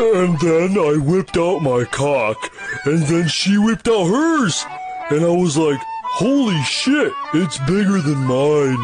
And then I whipped out my cock, and then she whipped out hers. And I was like, holy shit, it's bigger than mine.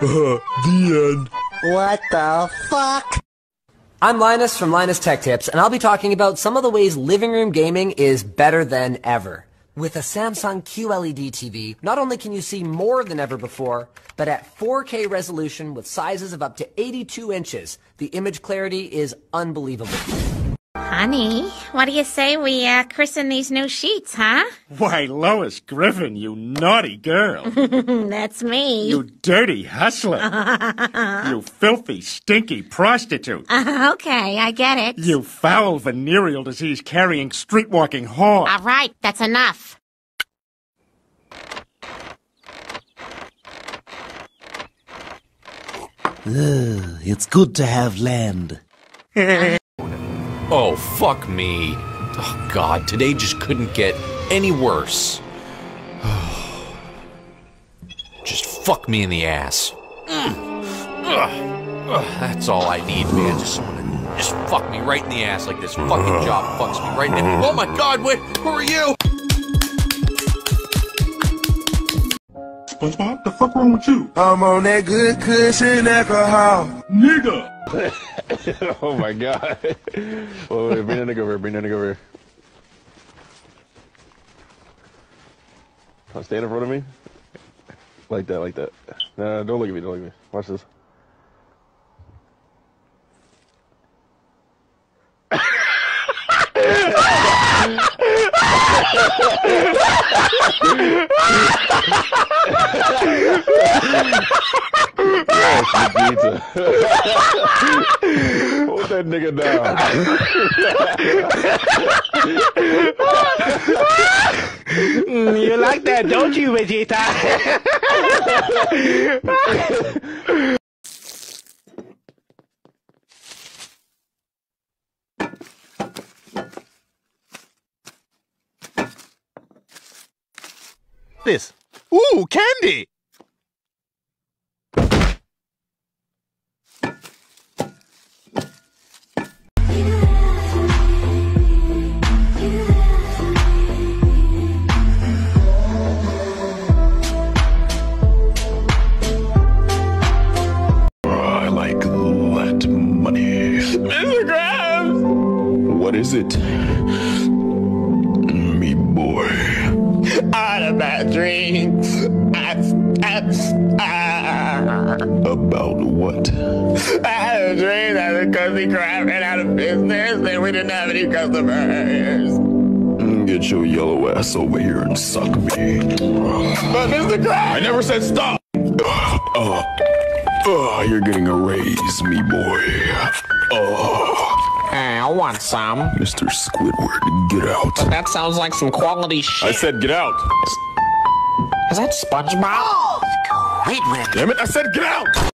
The end. What the fuck? I'm Linus from Linus Tech Tips, and I'll be talking about some of the ways living room gaming is better than ever. With a Samsung QLED TV, not only can you see more than ever before, but at 4K resolution with sizes of up to 82 inches, the image clarity is unbelievable. Honey, what do you say we christen these new sheets, huh? Why, Lois Griffin, you naughty girl. That's me. You dirty hustler. You filthy, stinky prostitute. Okay, I get it. You foul venereal disease-carrying, street-walking whore. All right, that's enough. It's good to have land. Oh, fuck me. Oh, God, today just couldn't get any worse. Just fuck me in the ass. That's all I need, man. Just fuck me right in the ass like this fucking job fucks me right in the ass. Oh, my God, wait, who are you? SpongeBob, the fuck wrong with you? I'm on that good cushion alcohol. Nigga! Oh my God. Wait, wait, bring that nigga over, bring that nigga over. I'll stand in front of me. Like that, like that. No, don't look at me, don't look at me. Watch this. Yes, Vegeta. Hold that nigga down. You like that, don't you, Vegeta? This. Ooh, candy! I like that money. Mr. Krabs! What is it? Me boy. About drinks. About what? I had a dream that the Krusty Krab ran out of business and we didn't have any customers. Get your yellow ass over here and suck me. But Mr. Krab! I never said stop! You're getting a raise, me boy. I want some. Mr. Squidward, get out. But that sounds like some quality shit. I said get out. Is that SpongeBob? Oh, Squidward. Damn it, I said get out!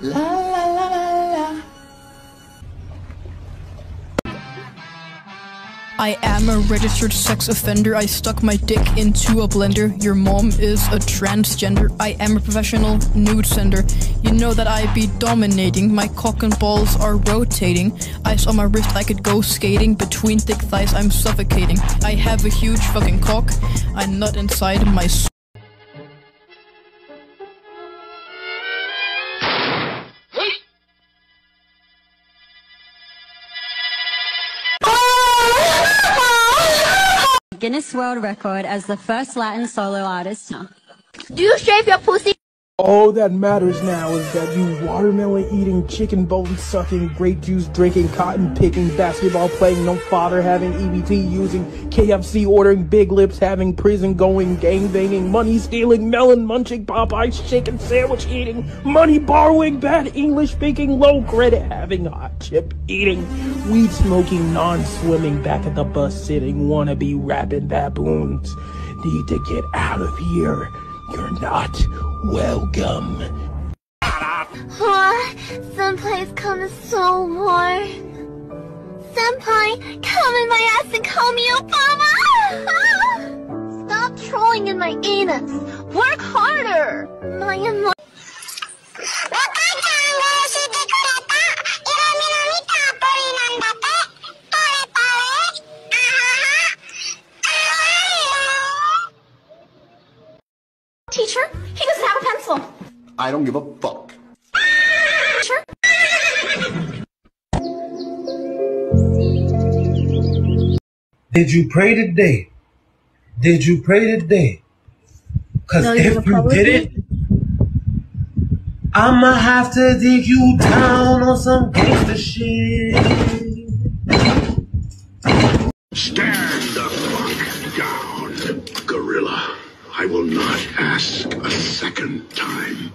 La la la la la. I am a registered sex offender. I stuck my dick into a blender. Your mom is a transgender. I am a professional nude sender. You know that I be dominating. My cock and balls are rotating. Ice on my wrist, I could go skating. Between thick thighs, I'm suffocating. I have a huge fucking cock. I nut inside my s- Guinness World Record as the first Latin solo artist. Do you shave your pussy? All that matters now is that you watermelon-eating, chicken bone-sucking, grape juice-drinking, cotton-picking, basketball-playing, no father having, EBT using, KFC-ordering, big lips-having, prison-going, gang-banging, money-stealing, melon-munching, Popeyes chicken sandwich-eating, money-borrowing, bad English-speaking, low-credit-having, hot chip-eating, weed-smoking, non-swimming, back at the bus-sitting, wannabe rapping baboons. Need to get out of here. You're not welcome. Oh, senpai's cum is so warm. Senpai, come in my ass and call me Obama! Stop trolling in my anus. Work harder. My I don't give a fuck. Sure. Did you pray today? Did you pray today? Because if you didn't, I'ma have to dig you down on some gangster shit. Stand the fuck down, gorilla. I will not ask a second time.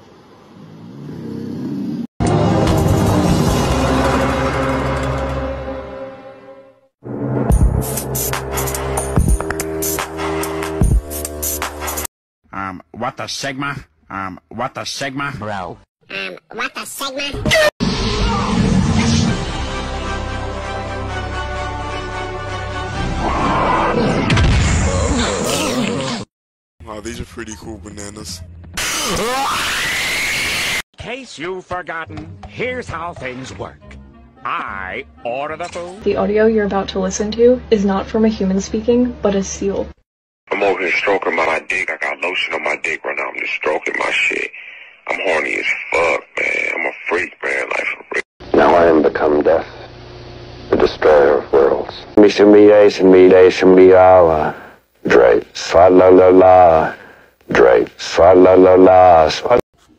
What the sigma? What the sigma? Bro. What the sigma? Wow, these are pretty cool bananas. In case you've forgotten, here's how things work. I order the food. The audio you're about to listen to is not from a human speaking, but a seal. I'm over here stroking my dick. I got lotion on my dick right now. I'm just stroking my shit. I'm horny as fuck, man. I'm a freak, man. Life a freak. Now I am become death, the destroyer of worlds.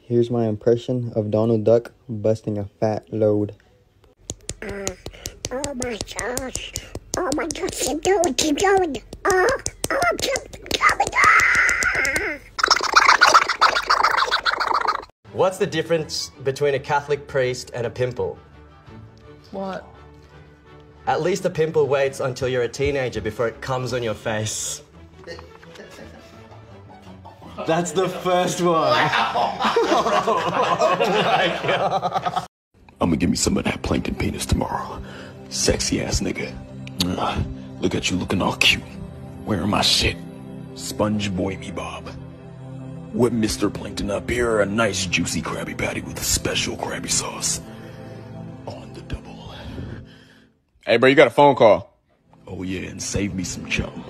Here's my impression of Donald Duck busting a fat load. Oh my gosh. Oh my gosh. Keep going. Keep going. What's the difference between a Catholic priest and a pimple? What? At least a pimple waits until you're a teenager before it comes on your face. That's the first one. Oh my God. I'm gonna give me some of that plankton penis tomorrow. Sexy ass nigga. Look at you looking all cute. Where my shit? SpongeBob me Bob. With Mr. Plankton up here, a nice juicy Krabby Patty with a special Krabby sauce. On the double. Hey bro, you got a phone call. Oh yeah, and save me some chum.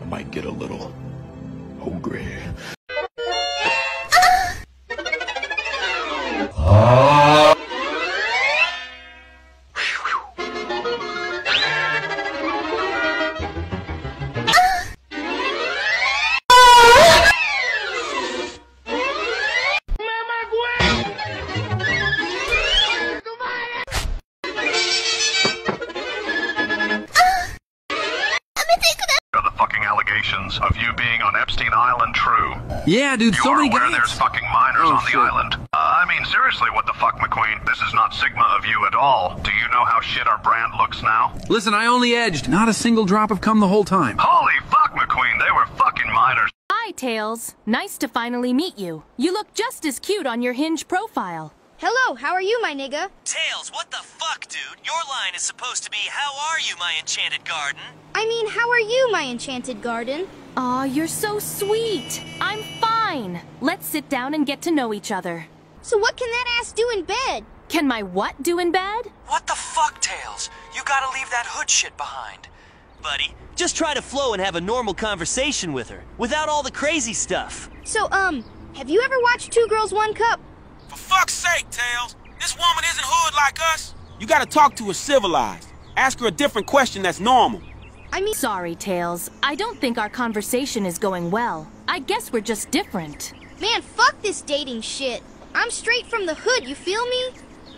I might get a little hungry. Of you being on Epstein Island, true. Yeah, dude, so many guys. There's fucking minors on the island. I mean, seriously, what the fuck, McQueen? This is not Sigma of you at all. Do you know how shit our brand looks now? Listen, I only edged. Not a single drop of cum the whole time. Holy fuck, McQueen, they were fucking minors. Hi, Tails. Nice to finally meet you. You look just as cute on your Hinge profile. Hello, how are you, my nigga? Tails, what the fuck, dude? Your line is supposed to be, how are you, my Enchanted Garden? I mean, how are you, my Enchanted Garden? Aw, you're so sweet. I'm fine. Let's sit down and get to know each other. So what can that ass do in bed? Can my what do in bed? What the fuck, Tails? You gotta leave that hood shit behind. Buddy, just try to flow and have a normal conversation with her, without all the crazy stuff. So, have you ever watched Two Girls, One Cup? For fuck's sake, Tails! This woman isn't hood like us! You gotta talk to her civilized. Ask her a different question that's normal. I mean, sorry, Tails. I don't think our conversation is going well. I guess we're just different. Man, fuck this dating shit. I'm straight from the hood, you feel me?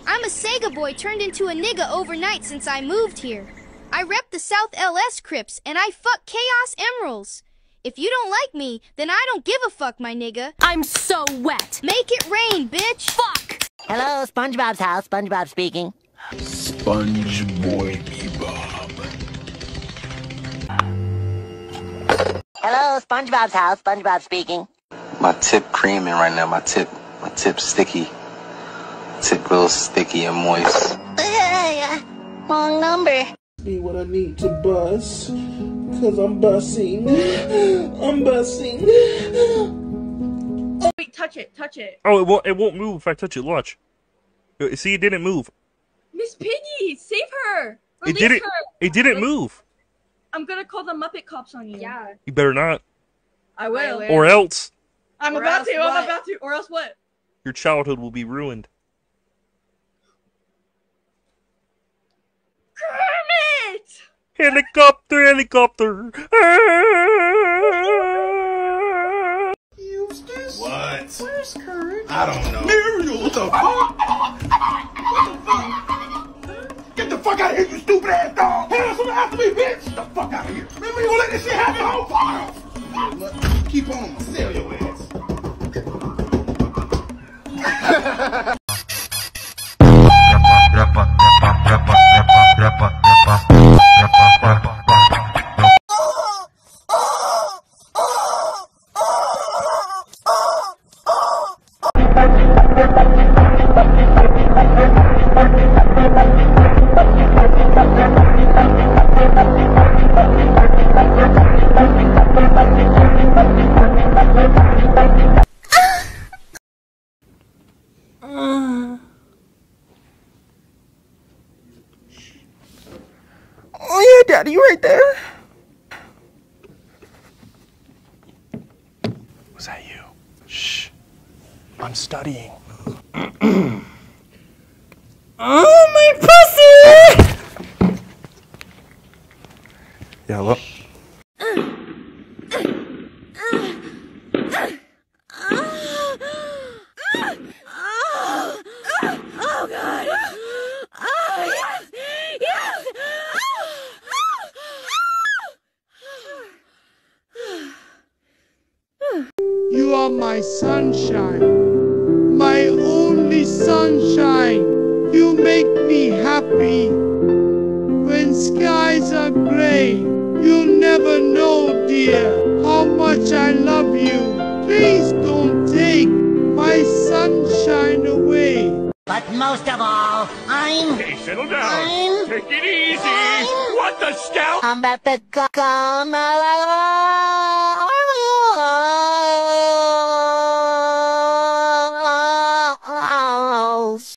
I'm a Sega boy turned into a nigga overnight since I moved here. I rep the South LS Crips, and I fuck Chaos Emeralds. If you don't like me, then I don't give a fuck, my nigga. I'm so wet. Make it rain, bitch. Fuck! Hello, SpongeBob's house. SpongeBob speaking. SpongeBob me Bob. Hello, SpongeBob's house. SpongeBob speaking. My tip creaming right now. My tip sticky. Tip real sticky and moist. Wrong number. Be what I need to bust, cause I'm busting. I'm busting. Oh wait, touch it, touch it. Oh, it won't move if I touch it. Watch. See, it didn't move. Miss Piggy, save her. Release her. It didn't move. I'm gonna call the Muppet cops on you. Yeah. You better not. I will. Or else. I'm about to. What? I'm about to. Or else what? Your childhood will be ruined. Kermit! Helicopter, helicopter! Eustace? What? Where's Kermit? I don't know. Mariel! What the fuck? What the fuck? Get the fuck out of here, you stupid ass dog! Hell, someone after me, bitch! Get the fuck out of here! Remember, you gonna let this shit happen the whole part? Keep on my cereal ass. Take it easy! What the scout? I'm about to come.